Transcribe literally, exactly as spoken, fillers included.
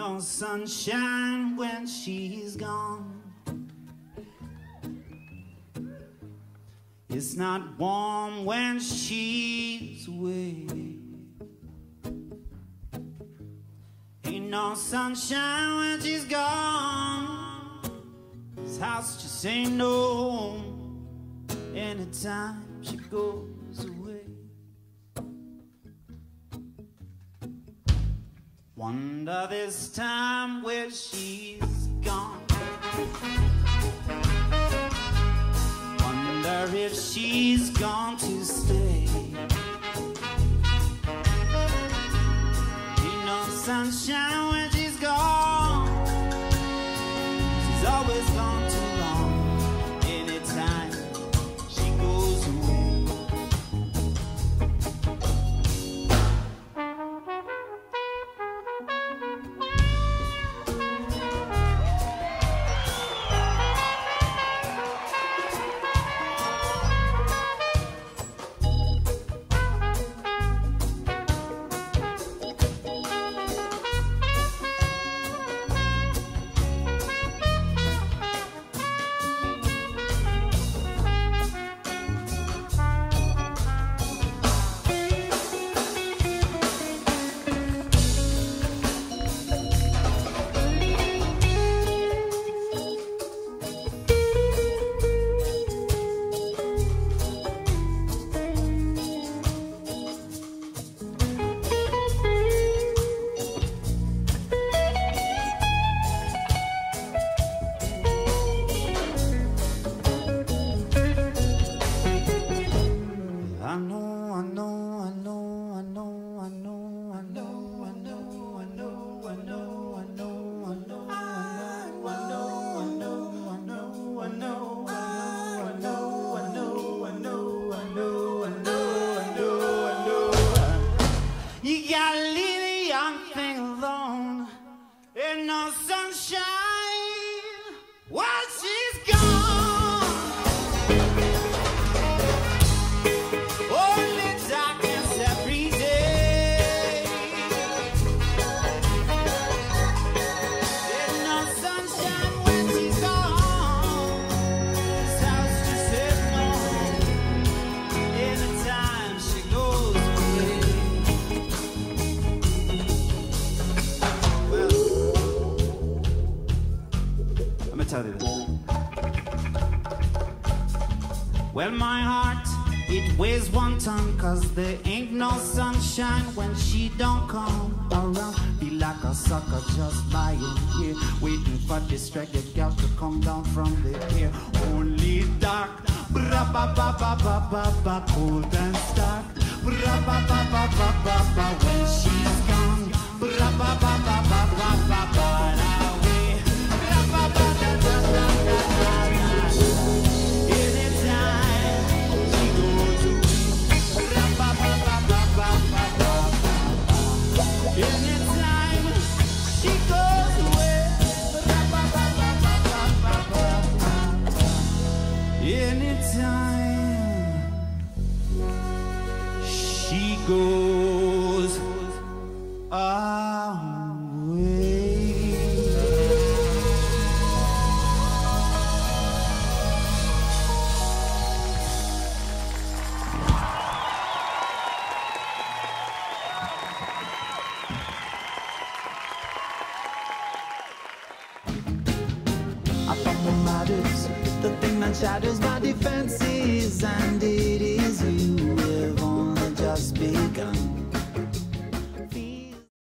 no sunshine when she's gone. It's not warm when she's away. Ain't no sunshine when she's gone. This house just ain't no home anytime she goes away. Wonder this time where she's gone. Wonder if she's gone to stay. Ain't no sunshine when she's gone. She's always gone too long. Anytime she goes away. Well, my heart, it weighs one ton, cause there ain't no sunshine when she don't come around. Be like a sucker just lying here, waiting for distracted girls to come down from the air. Only dark, bra-ba-ba-ba-ba-ba-ba, cold and stark, bra-ba-ba-ba-ba-ba-ba, when she's gone, bra-ba-ba-ba-ba-ba-ba-ba. Anytime she goes away. I found the matters, the thing that shatters my defenses, and it is you. We've only just begun.